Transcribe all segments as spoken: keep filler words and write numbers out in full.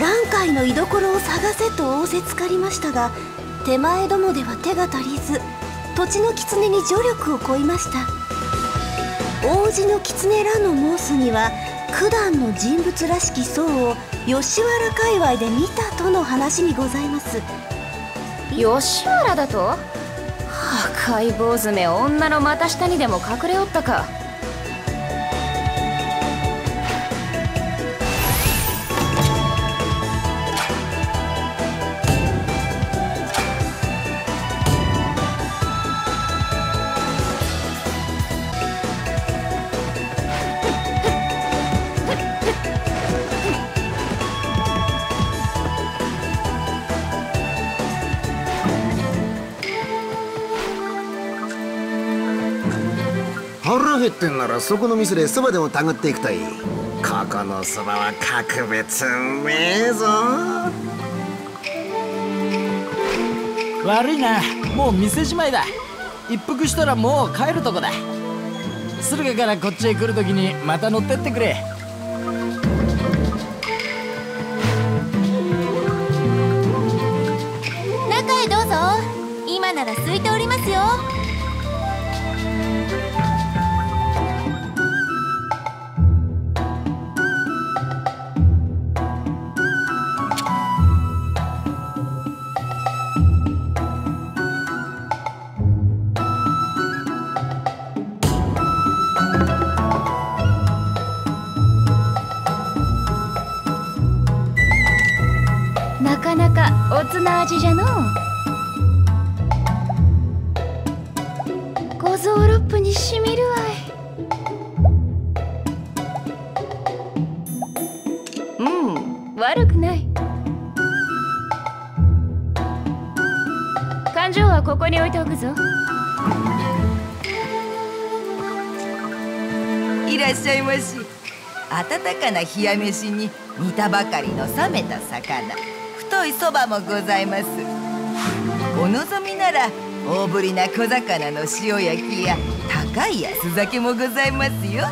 蘭界の居所を探せと仰せつかりましたが、手前どもでは手が足りず、土地の狐に助力を乞いました。王子の狐らの申すには、九段の人物らしき僧を吉原界隈で見たとの話にございます。吉原だと？破壊坊詰め、女の股下にでも隠れおったか。ってんならそこの店でそばでもたぐっていくといい。ここのそばは格別うめえぞ。悪いな、もう店じまいだ。一服したらもう帰るとこだ。駿河からこっちへ来るときにまた乗ってってくれ。中へどうぞ。今なら空いておりますよ。おつな味じゃのう。五臓六腑にしみるわい。うん、悪くない。勘定はここに置いておくぞ。いらっしゃいまし。温かな冷や飯に煮たばかりの冷めた魚、太いそばもございます。お望みなら大ぶりな小魚の塩焼きや高い安酒もございますよ。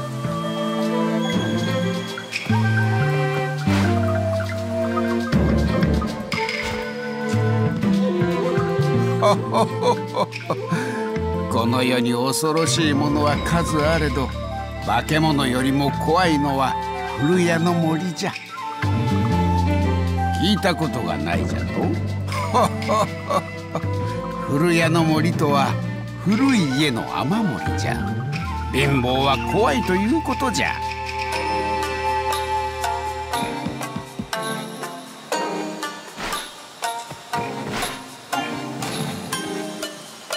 この世に恐ろしいものは数あれど、化け物よりも怖いのは古谷の森じゃ。聞いたことがないじゃろ。古谷の森とは古い家の雨漏りじゃ。貧乏は怖いということじゃ。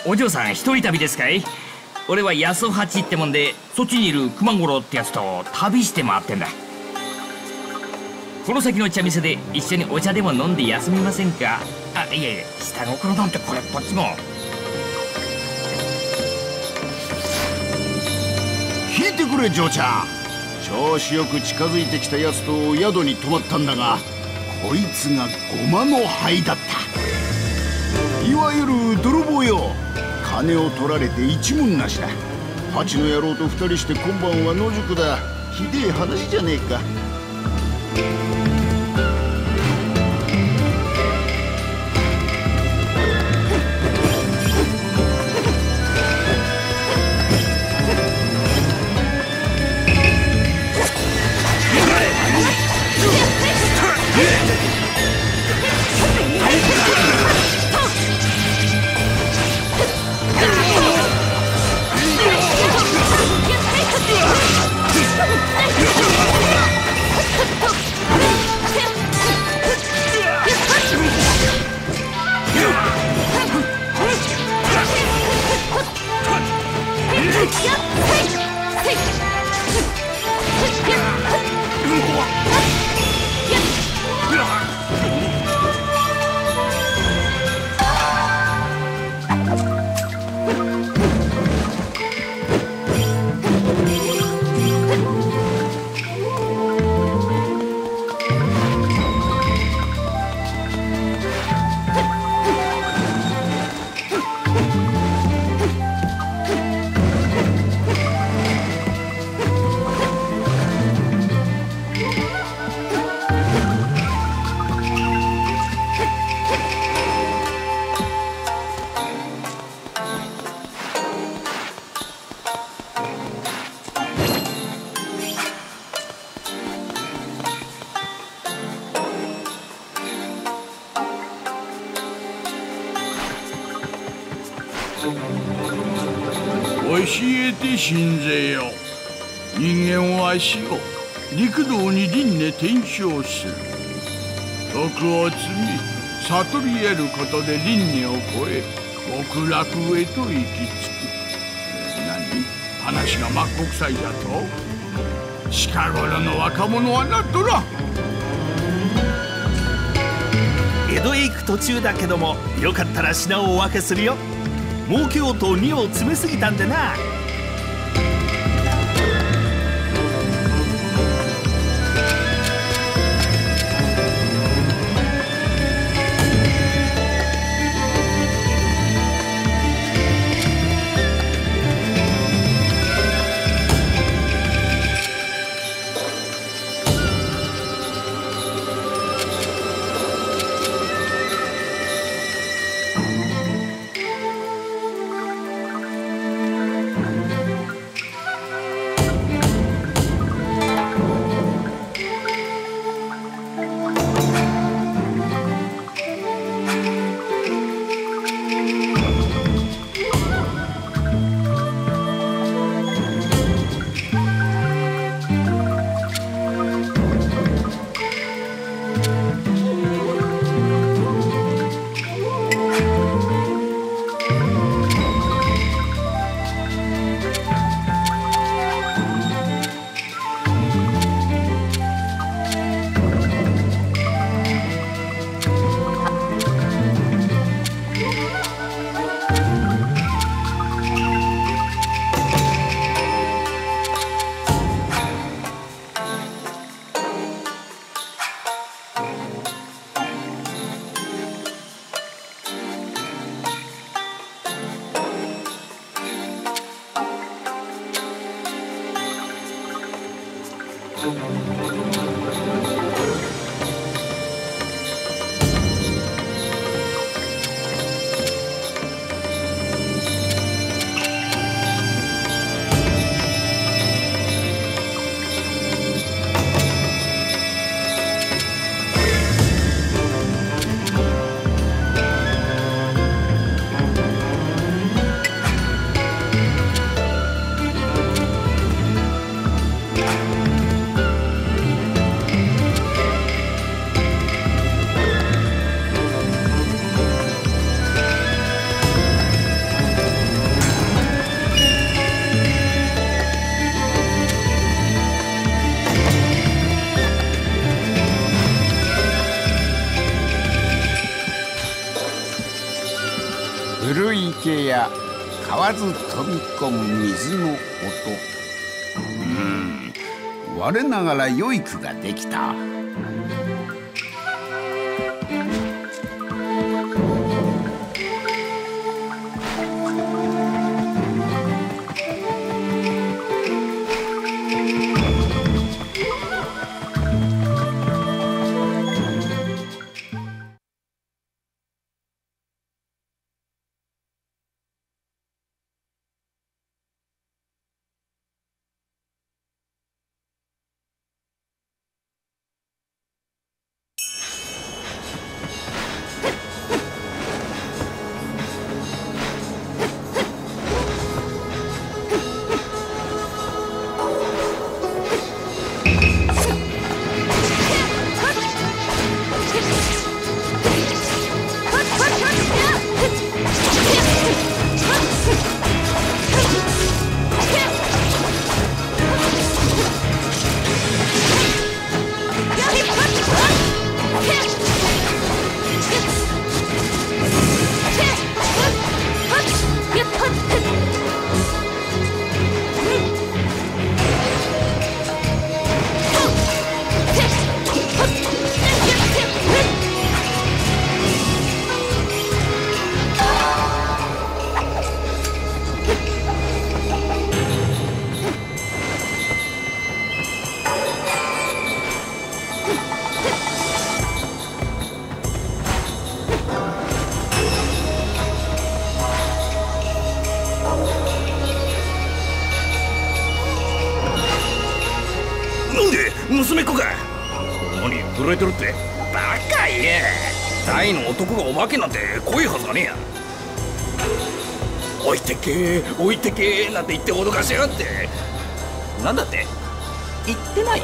お嬢さん一人旅ですかい？俺は八十八ってもんで、そっちにいる熊五郎ってやつと旅して回ってんだ。この先の茶店で一緒にお茶でも飲んで休みませんか？あ、いやいや、下心なんてこれっぽっちも。聞いてくれ、嬢ちゃん。調子よく近づいてきたやつと宿に泊まったんだが、こいつがゴマの灰だった。いわゆる泥棒よ。金を取られて一文なしだ。ハチの野郎と二人して今晩は野宿だ。ひでえ話じゃねえか。教えて信ぜよ。人間は死後陸道に輪廻転生する。徳を積み悟り得ることで輪廻を超え極楽へと行き着く。何、話が真っ黒さいだと？近頃の若者はなっとらん。江戸へ行く途中だけども、よかったら品をお分けするよ。儲けようと荷を詰めすぎたんでな。まず飛び込む水の音。うん、我ながら良い句ができた。娘っ子か、何震えてるってバカ言え。大の男がお化けなんて怖いはずがねえや。置いてけー置いてけーなんて言って脅かしやがって。なんだって言ってない。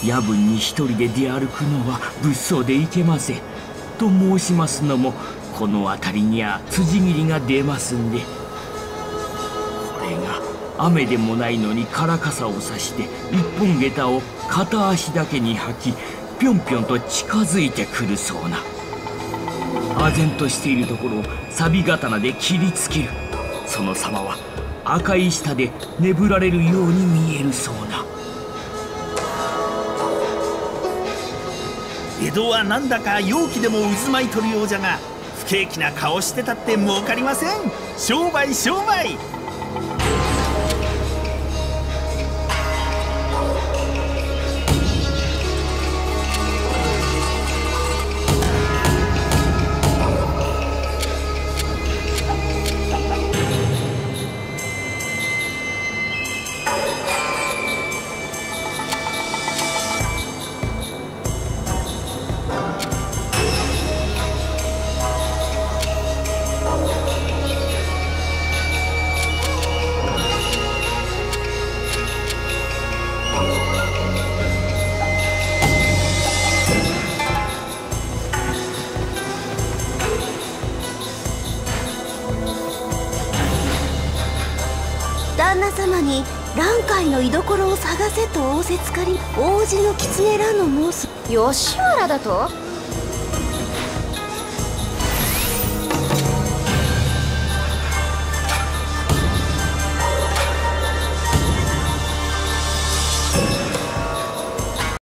夜分に一人で出歩くのは物騒でいけません。と申しますのも、この辺りには辻斬りが出ますんで。これが雨でもないのにからかさを差して一本下駄を片足だけに履き、ぴょんぴょんと近づいてくるそうな。唖然としているところを錆刀で切りつける。その様は赤い舌で眠られるように見えるそうだ。江戸はなんだか陽気でも渦巻いとるようじゃが、不景気な顔してたって儲かりません。商売商売。居所を探せと仰せつかり、王子の狐らの申す。吉原だと？